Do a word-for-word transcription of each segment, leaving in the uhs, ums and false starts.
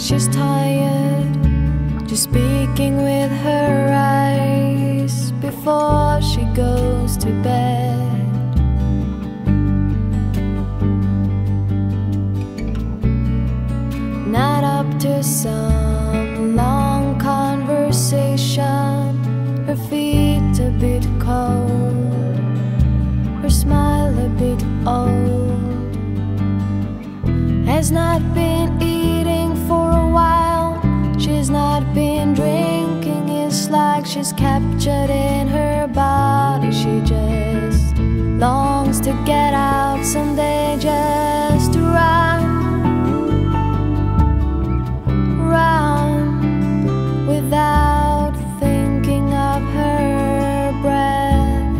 She's tired just speaking with her eyes before she goes to bed. Not up to some long conversation, her feet a bit cold, her smile a bit old. Has not been eating for a while, she's not been drinking, it's like she's captured in her body. She just longs to get out someday, just to run. Without thinking of her breath,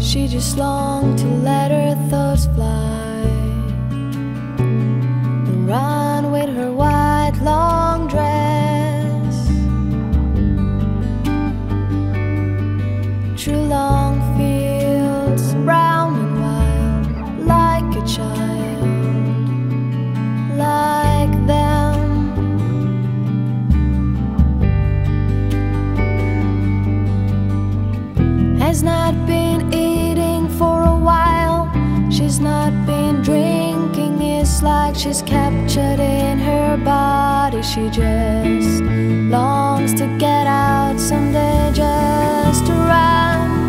she just longed to let her thoughts fly. Has not been eating for a while, she's not been drinking, it's like she's captured in her body. She just longs to get out someday, just to run.